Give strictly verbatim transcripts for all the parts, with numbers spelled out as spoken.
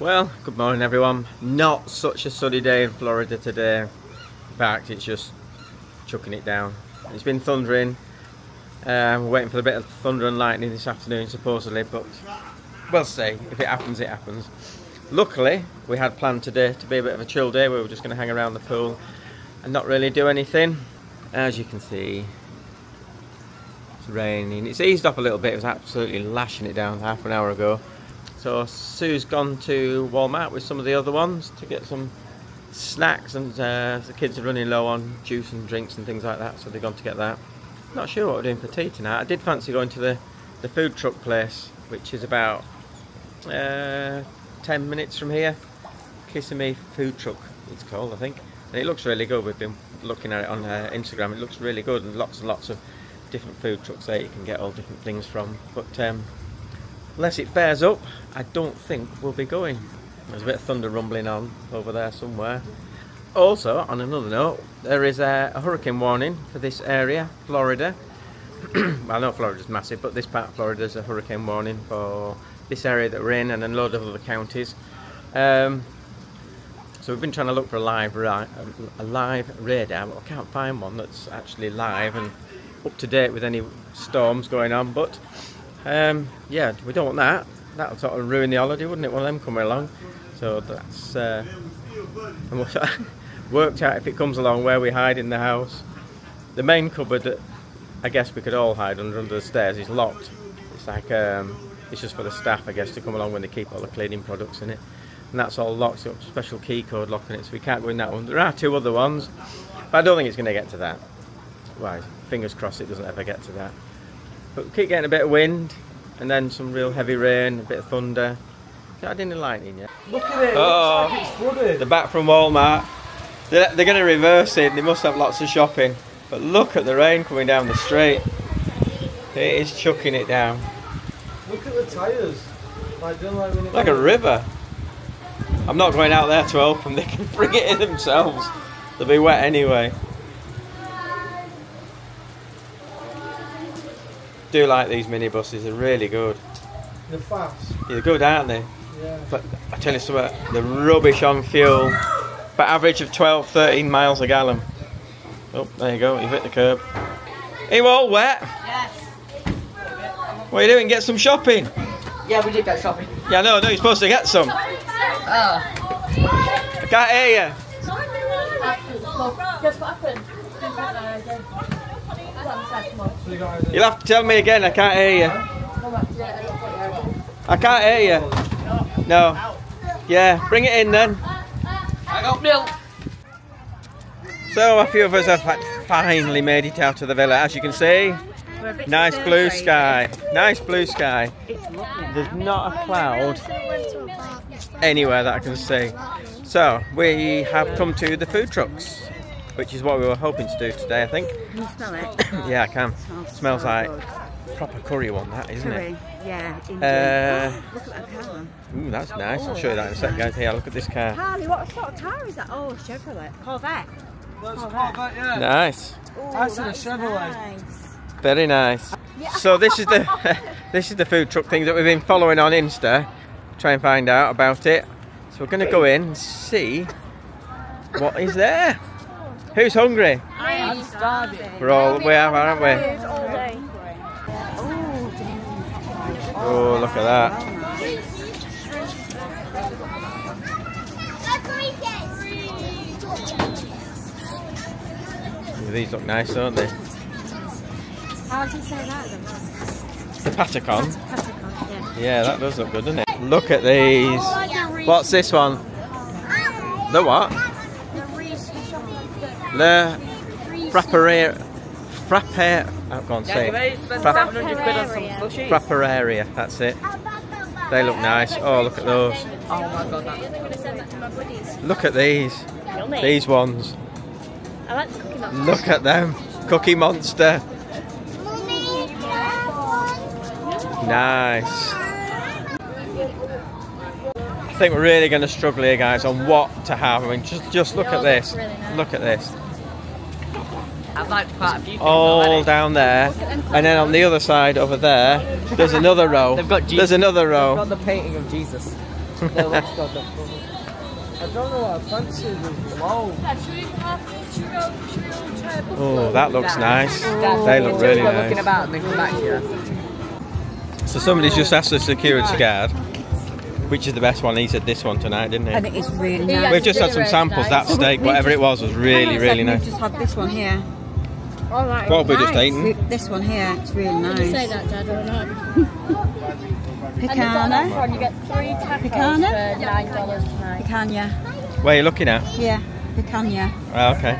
Well, good morning everyone. Not such a sunny day in Florida today. In fact, it's just chucking it down. It's been thundering. Um, we're waiting for a bit of thunder and lightning this afternoon supposedly, but we'll see. If it happens, it happens. Luckily, we had planned today to be a bit of a chill day. We were just going to hang around the pool and not really do anything. As you can see, it's raining. It's eased up a little bit. It was absolutely lashing it down half an hour ago. So Sue's gone to Walmart with some of the other ones to get some snacks, and uh, the kids are running low on juice and drinks and things like that, so they've gone to get that. Not sure what we're doing for tea tonight. I did fancy going to the, the food truck place, which is about uh, ten minutes from here. Kissimmee food truck, it's called, I think. And it looks really good. We've been looking at it on uh, Instagram. It looks really good, and lots and lots of different food trucks there you can get all different things from. But um, unless it fares up, I don't think we'll be going. There's a bit of thunder rumbling on over there somewhere. Also, on another note, there is a, a hurricane warning for this area, Florida. Well, I know Florida's massive, but this part of Florida is a hurricane warning for this area that we're in and a load of other counties. Um, so we've been trying to look for a live, ra a live radar, but I can't find one that's actually live and up to date with any storms going on. But Um, yeah, we don't want that. That'll sort of ruin the holiday, wouldn't it? One of them coming along. So that's uh, and we'll worked out if it comes along where we hide in the house. The main cupboard that I guess we could all hide under under the stairs is locked. It's like um, it's just for the staff, I guess, to come along when they keep all the cleaning products in it, and that's all locked up, special key code locking it, so we can't go in that one. There are two other ones, but I don't think it's going to get to that. Right, fingers crossed it doesn't ever get to that. But we keep getting a bit of wind, and then some real heavy rain, a bit of thunder. Not had any lightning yet. Look at it, oh, it looks like it's flooded. They're back from Walmart. They're, they're going to reverse it, they must have lots of shopping. But look at the rain coming down the street. It is chucking it down. Look at the tyres. Like, like, like a river. I'm not going out there to help them, they can bring it in themselves. They'll be wet anyway. Do like these minibuses, they're really good. They're fast. Yeah, they're good, aren't they? Yeah. But I tell you something, they're rubbish on fuel. But average of twelve, thirteen miles a gallon. Oh, there you go, you've hit the curb. Are you all wet? Yes. What are you doing? Get some shopping? Yeah, we did get shopping. Yeah, no, no, you're supposed to get some. Oh. I can't hear you. Guess what happened? You'll have to tell me again, I can't hear you. I can't hear you. No. Yeah, bring it in then. I got milk. So a few of us have finally made it out of the villa. As you can see, nice blue sky. Nice blue sky. There's not a cloud anywhere that I can see. So we have come to the food trucks, which is what we were hoping to do today, I think. Can you smell it? Yeah, I can. It smells like proper curry one, that, isn't it? Curry, yeah, indeed. Uh, oh, look at that car. Ooh, that's nice. I'll show you that in a sec, guys. Here, look at this car. Harley, what sort of car is that? Oh, Chevrolet. Corvette. That's Corvette. Corvette, yeah. Nice. Ooh, that's that a Chevrolet. Nice. Very nice. Yeah. So this is the this is the food truck thing that we've been following on Insta. Try and find out about it. So we're going to go in and see what is there. Who's hungry? I'm starving. We're all we are, aren't we? Oh, look at that. These look nice, don't they? How do you say that then? The patacon. Yeah, that does look good, doesn't it? Look at these. What's this one? The what? La Frappería, Frappe, I can't say it. Frappería, that's it. They look nice. Oh, look at those. Oh my god, that. Look at these. These ones. I like the Cookie Monster. Look at them. Cookie Monster. Nice. I think we're really going to struggle here, guys, on what to have. I mean, just just look at this. Look at this. I've liked quite a few things all already. Down there, and then on the other side over there, there's another row. They've got Jesus. There's another row. They've got the painting of Jesus. No, it's got that cover. I don't know what I fancy with low. Oh, that looks nice. That's they look really nice. Looking about and they come back here. So somebody's just asked the security guard which is the best one. He said this one tonight, didn't he? And it is really nice. We've just had some samples. That steak, whatever it was, was really, really nice. We've just had this one here. Oh, right, well, we're nice. Just eating. This one here, it's really nice. Did you say that, Dad, or not? Picanha. You get three tacos Picanha? For nine dollars tonight. Picanha. Where are you looking at? Yeah, Picanha. Oh, okay.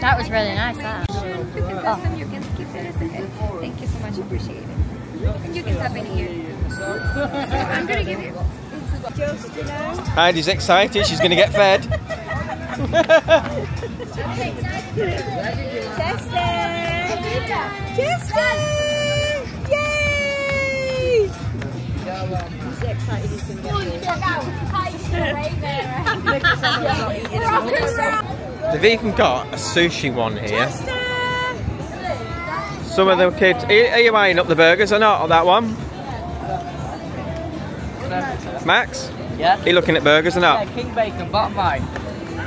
That was really nice, that. You can have some, you can skip it, it's okay. Thank you so much, appreciate it. You can have it here. I'm going to give you. Heidi's excited, she's going to get fed. Chester! Chester! Yay! He's excited he's going to get. They've even got a sushi one here. Some of the kids... Are you eyeing up the burgers or not on that one? Max? Yeah? Are you looking at burgers or not? Yeah, king bacon, bottom right.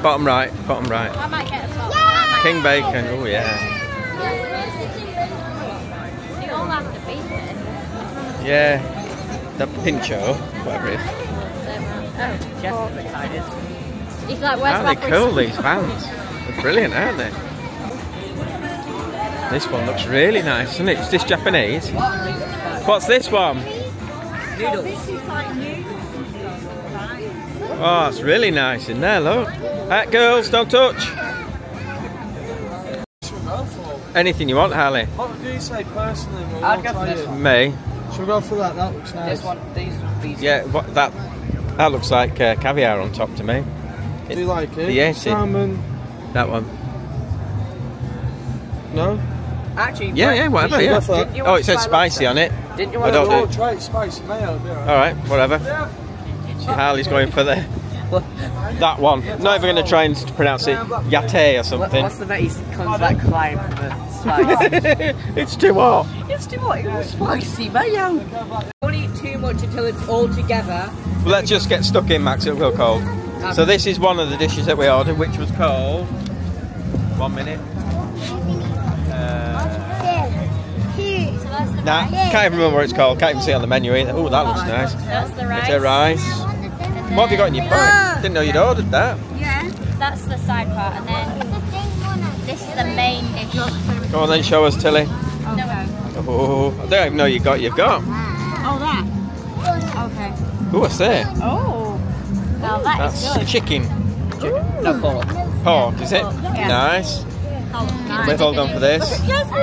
Bottom right, bottom right. I might get a top. Yay! King bacon, oh yeah. Yeah, the pincho, whatever it is. Oh, Chester's excited. He's like, where's my fridge? Aren't they cool, these vans? They're brilliant, aren't they? This one looks really nice, doesn't it? Is this Japanese? What's this one? Noodles. Oh, it's really nice in there, look. Alright, girls, don't touch. Anything you want, Hallie? What would you say personally? We'll I'd go for this one. Me? Should we go for that? That looks nice. This one, these these. Yeah, what, that that looks like uh, caviar on top to me. It, do you like it? The salmon. That one. No? Actually, yeah, yeah, whatever. Yeah. It? Oh, it says spicy on it. Didn't you want to oh, try it spicy mayo? All right, whatever. Yeah. Hallie's going for the. That one. Yeah, not even going to try and pronounce it Yate or something. What's the next contact climb for the spice? It's too hot. It's too hot. It was spicy mayo. Don't eat too much until it's all together. Well, let's just get stuck in, Max. It'll go cold. Um, so this is one of the dishes that we ordered, which was called... One minute. Uh, nah, can't even remember what it's called. Can't even see it on the menu either. Oh, that looks nice. That's the rice. It's a rice. What have you got in your bag? Oh. Didn't know you'd ordered that. Yeah. That's the side part, and then this is the main dish. Go on then, show us, Tilly. Oh. No. Oh, I don't even know you got you've got. Oh, that. Okay. Oh, what's that? Oh. Well, that That's is good. chicken. Ooh. No, pork. Pork, is it? Yeah. Nice. Yeah. We've all done for this. He's gone for,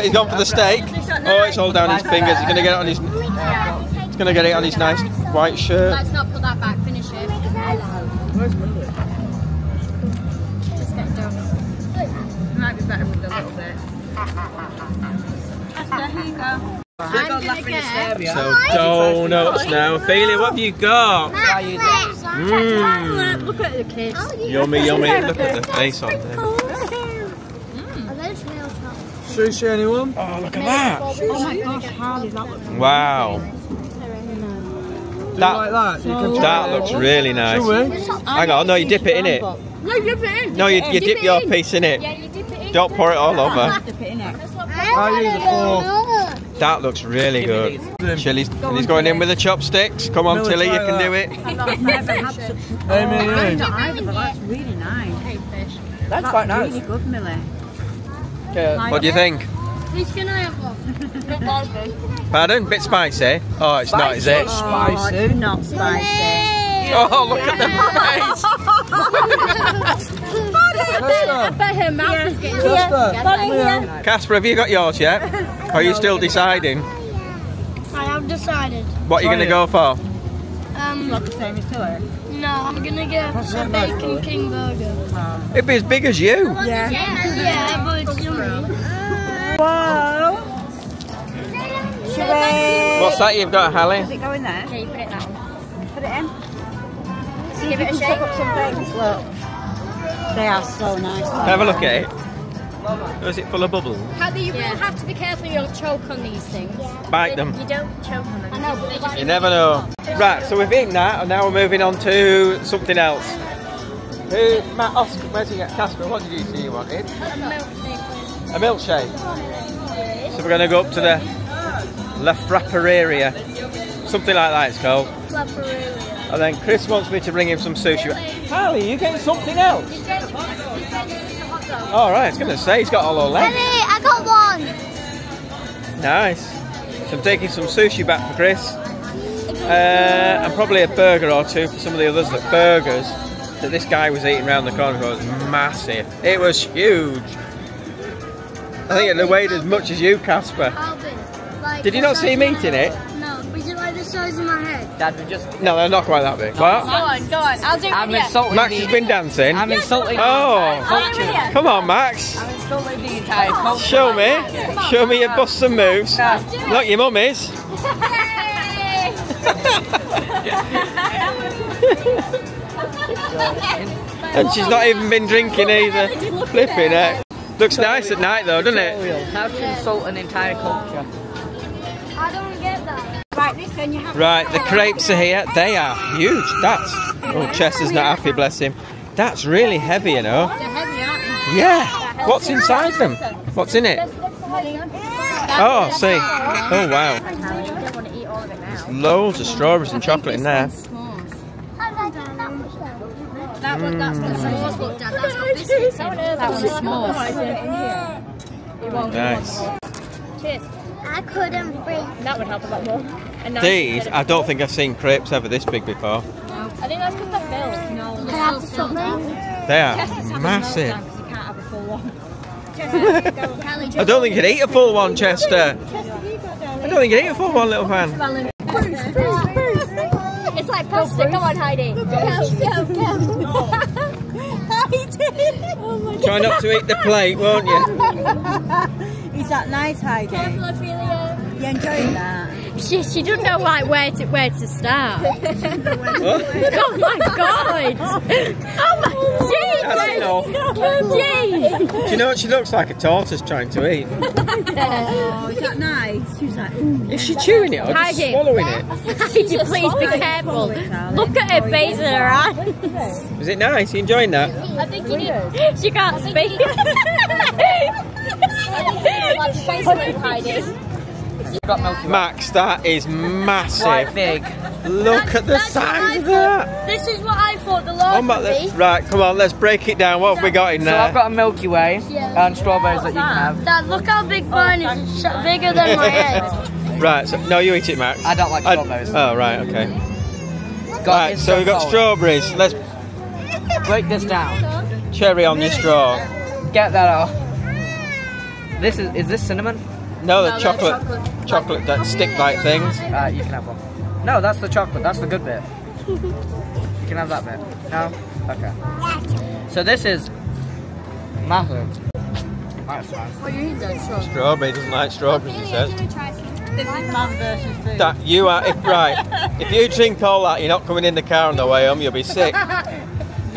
he's gone for the steak. Oh, it's all down his fingers. He's going to get it on his... He's going to get it on his nice... white shirt. Let's not put that back, finish it. Where's Millie? Just get done. Might be better with a little bit. There you go. I'm gonna get so donuts now. Ophelia, what have you got? Mm. Look at the kids. Yummy, yummy. Look at the face on there. Sushi, anyone? Oh, look at that. Oh my gosh, Hallie, that looks wow. That, like that? So that looks really nice. Hang on, no, you dip it in it. No, you dip it in. No, you, you dip, dip your in. piece in it. Yeah, you dip it in. Don't pour it all over. I use a fork. That looks really good. Chili's, and he's going in with the chopsticks. Come on, Tilly, you can do it. That's really nice. That's quite nice. Really good, Millie. What do you think? Can I have one? Pardon? Bit spicy? Oh, it's spicy. Not, is it? Oh, it's not spicy. Yeah. Oh, look yeah. at the face! I bet her mouth yeah. is getting yeah. Casper, have you got yours yet? Or are you still deciding? I have decided. What are you going to go for? Um, not the same as Tilly. No, I'm going to get That's a nice bacon boy. king burger. Um, It'd be as big as you. Yeah, yeah but it's yummy. Wow. What's that you've got, Hallie? Does it go in there? Yeah, you put it down. Put it in. So give it a shake. Look. They are so nice. Have a look at it. Or is it full of bubbles? Heidi, you yeah. will have to be careful you don't choke on these things. Yeah. Bite them. You don't choke on them. I know, but they just you never know. Right, so we've eaten that and now we're moving on to something else. Who, Matt, Oscar, where's he at? Casper, what did you say you wanted? A milkshake. A milkshake. So we're going to go up to the La Frappería. Something like that it's called. La Frappería. And then Chris wants me to bring him some sushi. Hallie, you getting something else? He's getting, he's getting a hot dog. Oh right, I was going to say, he's got all the left. Hallie, I got one. Nice. So I'm taking some sushi back for Chris. Uh, and probably a burger or two for some of the others. The burgers that this guy was eating round the corner was massive. It was huge. I think it weighed as much as you, Casper. Like Did you not see him eating it? No, was it like the size of my head? Dad, we just... No, they're not quite that big. What? Go on, go on, I'll do it I'm with insulting Max has been dancing. I'm yes, insulting Oh, culture. Come on, Max. I'm insulting the entire culture. Show me. On, Show me your busts and moves. Yeah. Not your mummies. And she's not even been drinking either. Flipping it. Looks nice at night though, doesn't it? How to insult an entire culture. I don't get that. Right, listen, you have right, the crepes are here. They are huge. That's... Oh, Chester's not happy, bless him. That's really heavy, you know. They're heavy, aren't they? Yeah. What's inside them? What's in it? Oh, see. Oh, wow. There's loads of strawberries and chocolate in there. That one, that's the s'mores one, Dad. That's got biscuits in it. That one's s'mores. Nice. Cheers. I couldn't breathe. That would help a lot more. And these, I don't think I've seen crepes ever this big before. No. I think that's because they're filled. No, they're so filled. They are Chester's massive. Down, you can't have a full one. I don't think you can eat a full one, Chester. I don't think you can eat a full one, little man. Bruce, Bruce, Bruce. It's like pasta. Come on, Heidi. Go, go, go. Heidi. Oh my God. Try not to eat the plate, won't you? Is that nice, Heidi? Careful, Ophelia. You enjoying that? She, she doesn't know like where to where to start. Oh my God! Oh my Jesus! Do you know what she looks like? A tortoise trying to eat. Oh, is that nice? She's like, ooh, is she chewing it or just Heidi, swallowing it? Heidi, please be careful. Look at her face and her eyes. Is it nice? Are you enjoying that? I think you need. She can't speak. Max, that is massive. Quite big. Look that's, at the size of that. This is what I thought the large would be. Right, come on, let's break it down. What have we got in there? So I've got a Milky Way yeah. and strawberries that, that you can have. Dad, look how big mine oh, is. It's bigger than my head. Right, so, no, you eat it, Max. I don't like I, strawberries. Oh, right, okay. God, right, so, so we've got cold. strawberries. Let's break this down. Cherry on your straw. Get that off. This is, is this cinnamon? No, the no, chocolate, chocolate, chocolate that stick-like things. Uh, you can have one. No, that's the chocolate, that's the good bit. You can have that bit. No? Okay. So this is massive. That's nice. What are you eating? Strawberry, doesn't like strawberries, he says. This is man versus food. That you are, if, right, if you drink all that, you're not coming in the car on the way home, you'll be sick. Wow. Do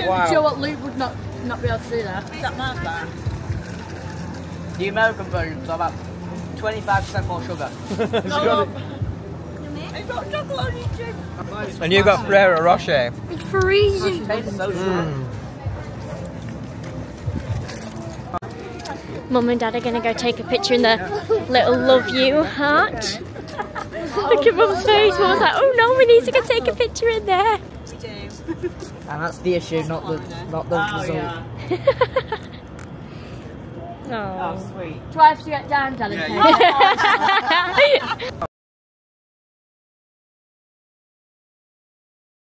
you know what, Luke would not, not be able to do that. Is that man's bad? The American versions are about twenty-five percent more sugar. No, it's got chocolate on your chin. And you've got Ferrero Rocher. It's freezing. Mm. Mum and Dad are going to go take a picture in their little love you heart. Look at Mum's face. Mum's like, oh no, we need to go take a picture in there. We do. And that's the issue, not the, not the oh, result. Yeah. Oh. Oh, sweet. Do I have to get down, Dad? Yeah, yeah.